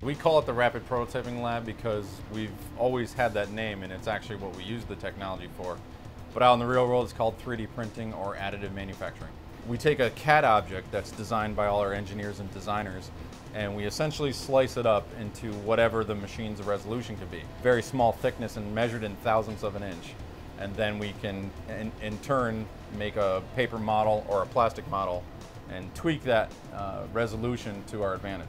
We call it the Rapid Prototyping Lab because we've always had that name and it's actually what we use the technology for. But out in the real world, it's called 3D printing or additive manufacturing. We take a CAD object that's designed by all our engineers and designers, and we essentially slice it up into whatever the machine's resolution could be. Very small thickness and measured in thousandths of an inch. And then we can, in turn, make a paper model or a plastic model and tweak that resolution to our advantage.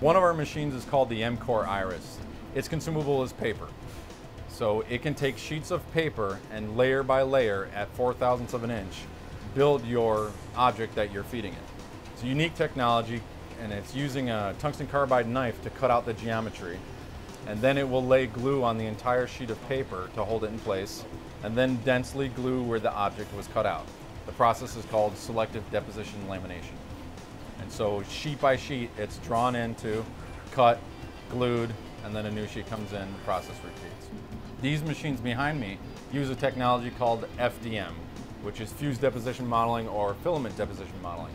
One of our machines is called the MCOR Iris. It's consumable as paper. So it can take sheets of paper and layer by layer at 4 thousandths of an inch, build your object that you're feeding it. It's a unique technology, and it's using a tungsten carbide knife to cut out the geometry. And then it will lay glue on the entire sheet of paper to hold it in place, and then densely glue where the object was cut out. The process is called selective deposition lamination. And so sheet by sheet, it's drawn into, cut, glued, and then a new sheet comes in, the process repeats. These machines behind me use a technology called FDM, which is fused deposition modeling or filament deposition modeling.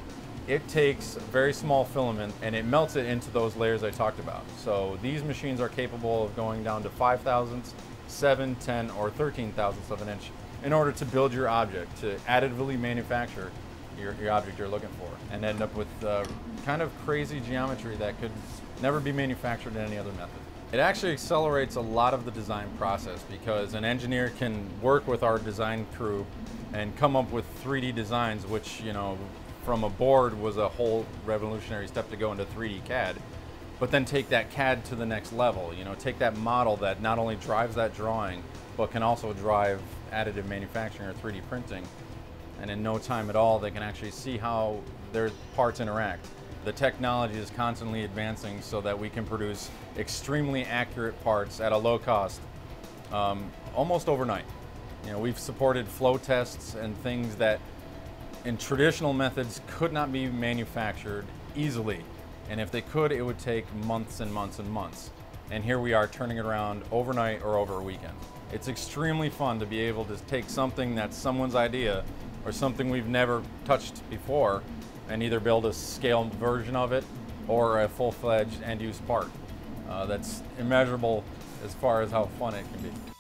It takes very small filament and it melts it into those layers I talked about. So these machines are capable of going down to 5 thousandths, 7, 10, or 13 thousandths of an inch in order to build your object, to additively manufacture your object you're looking for and end up with kind of crazy geometry that could never be manufactured in any other method. It actually accelerates a lot of the design process because an engineer can work with our design crew and come up with 3D designs, which, you know, from a board was a whole revolutionary step to go into 3D CAD, but then take that CAD to the next level, you know, take that model that not only drives that drawing, but can also drive additive manufacturing or 3D printing. And in no time at all, they can actually see how their parts interact. The technology is constantly advancing so that we can produce extremely accurate parts at a low cost, almost overnight. You know, we've supported flow tests and things that in traditional methods could not be manufactured easily. And if they could, it would take months and months and months. And here we are turning it around overnight or over a weekend. It's extremely fun to be able to take something that's someone's idea or something we've never touched before and either build a scaled version of it or a full-fledged end-use part. That's immeasurable as far as how fun it can be.